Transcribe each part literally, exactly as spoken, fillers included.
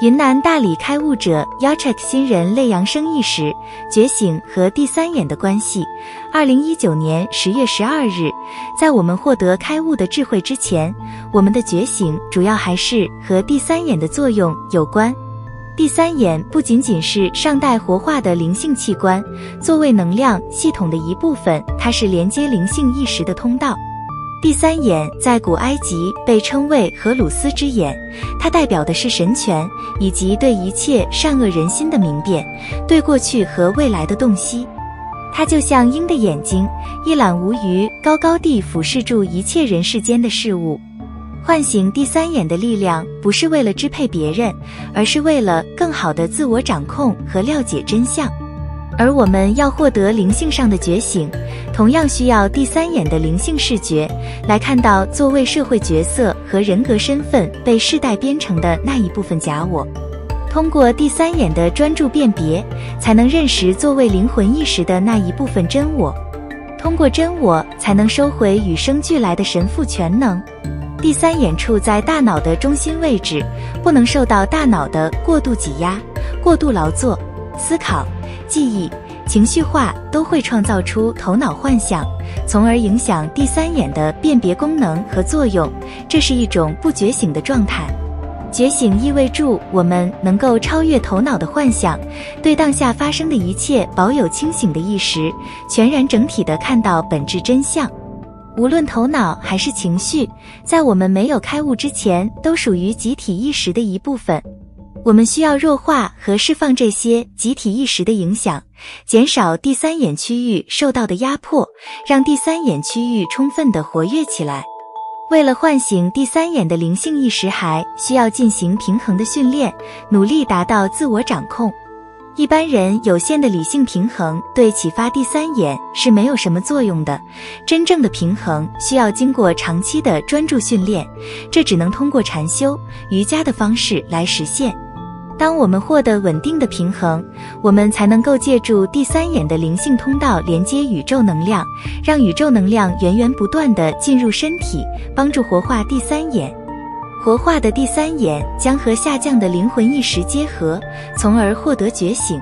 云南大理开悟者 Yachak 新人类扬生意识、觉醒和第三眼的关系。二零一九年十月十二日，在我们获得开悟的智慧之前，我们的觉醒主要还是和第三眼的作用有关。第三眼不仅仅是上代活化的灵性器官，作为能量系统的一部分，它是连接灵性意识的通道。 第三眼在古埃及被称为荷鲁斯之眼，它代表的是神权以及对一切善恶人心的明辨，对过去和未来的洞悉。它就像鹰的眼睛，一览无余，高高地俯视住一切人世间的事物。唤醒第三眼的力量，不是为了支配别人，而是为了更好的自我掌控和了解真相。 而我们要获得灵性上的觉醒，同样需要第三眼的灵性视觉，来看到作为社会角色和人格身份被世代编程的那一部分假我。通过第三眼的专注辨别，才能认识作为灵魂意识的那一部分真我。通过真我，才能收回与生俱来的神父全能。第三眼处在大脑的中心位置，不能受到大脑的过度挤压、过度劳作、思考、 记忆、情绪化都会创造出头脑幻象，从而影响第三眼的辨别功能和作用。这是一种不觉醒的状态。觉醒意味着我们能够超越头脑的幻想，对当下发生的一切保有清醒的意识，全然整体地看到本质真相。无论头脑还是情绪，在我们没有开悟之前，都属于集体意识的一部分。 我们需要弱化和释放这些集体意识的影响，减少第三眼区域受到的压迫，让第三眼区域充分地活跃起来。为了唤醒第三眼的灵性意识，还需要进行平衡的训练，努力达到自我掌控。一般人有限的理性平衡对启发第三眼是没有什么作用的。真正的平衡需要经过长期的专注训练，这只能通过禅修、瑜伽的方式来实现。 当我们获得稳定的平衡，我们才能够借助第三眼的灵性通道连接宇宙能量，让宇宙能量源源不断地进入身体，帮助活化第三眼。活化的第三眼将和下降的灵魂意识结合，从而获得觉醒。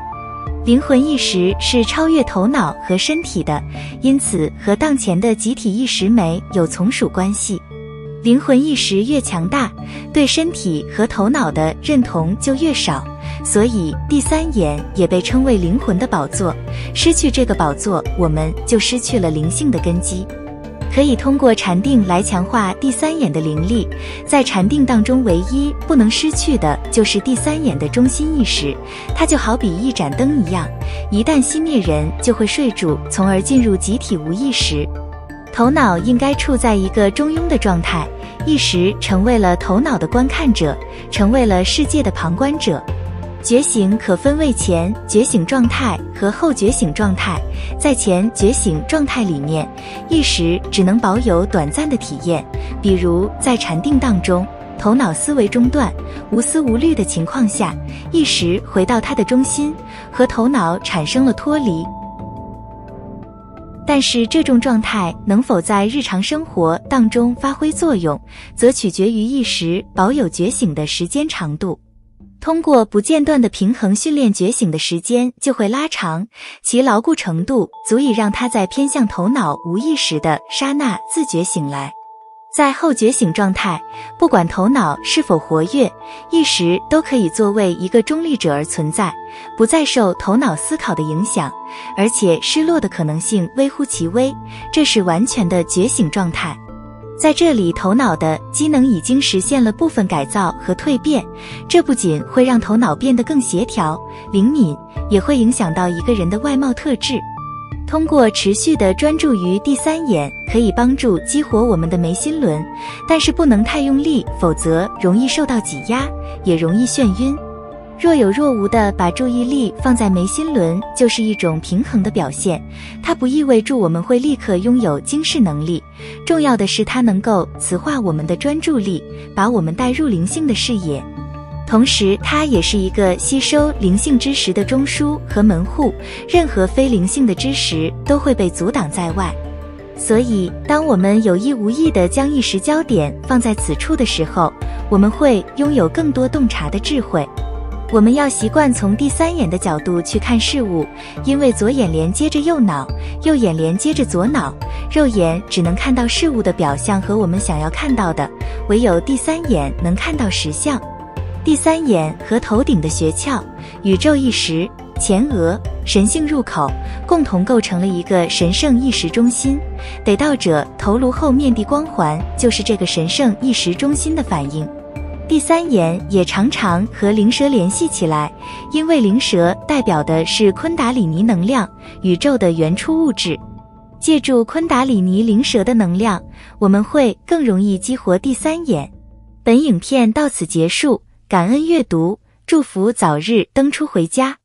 灵魂意识是超越头脑和身体的，因此和当前的集体意识没有从属关系。 灵魂意识越强大，对身体和头脑的认同就越少，所以第三眼也被称为灵魂的宝座。失去这个宝座，我们就失去了灵性的根基。可以通过禅定来强化第三眼的灵力。在禅定当中，唯一不能失去的就是第三眼的中心意识，它就好比一盏灯一样，一旦熄灭，人就会睡住，从而进入集体无意识。头脑应该处在一个中庸的状态。 意识成为了头脑的观看者，成为了世界的旁观者。觉醒可分为前觉醒状态和后觉醒状态。在前觉醒状态里面，意识只能保有短暂的体验，比如在禅定当中，头脑思维中断、无思无虑的情况下，意识回到它的中心，和头脑产生了脱离。 但是这种状态能否在日常生活当中发挥作用，则取决于意识保有觉醒的时间长度。通过不间断的平衡训练，觉醒的时间就会拉长，其牢固程度足以让它在偏向头脑无意识的刹那自觉醒来。在后觉醒状态，不管头脑是否活跃，意识都可以作为一个中立者而存在，不再受头脑思考的影响，而且失落的可能性微乎其微。这是完全的觉醒状态。在这里，头脑的机能已经实现了部分改造和蜕变，这不仅会让头脑变得更协调、灵敏，也会影响到一个人的外貌特质。 通过持续的专注于第三眼，可以帮助激活我们的眉心轮，但是不能太用力，否则容易受到挤压，也容易眩晕。若有若无的把注意力放在眉心轮，就是一种平衡的表现。它不意味着我们会立刻拥有经世能力，重要的是它能够磁化我们的专注力，把我们带入灵性的视野。 同时，它也是一个吸收灵性知识的中枢和门户，任何非灵性的知识都会被阻挡在外。所以，当我们有意无意地将意识焦点放在此处的时候，我们会拥有更多洞察的智慧。我们要习惯从第三眼的角度去看事物，因为左眼连接着右脑，右眼连接着左脑，肉眼只能看到事物的表象和我们想要看到的，唯有第三眼能看到实相。第三眼和头顶的穴窍、宇宙意识、前额、神性入口共同构成了一个神圣意识中心。得道者头颅后面的光环就是这个神圣意识中心的反应。第三眼也常常和灵蛇联系起来，因为灵蛇代表的是昆达里尼能量，宇宙的原初物质。借助昆达里尼灵蛇的能量，我们会更容易激活第三眼。本影片到此结束，感恩阅读，祝福早日登出回家。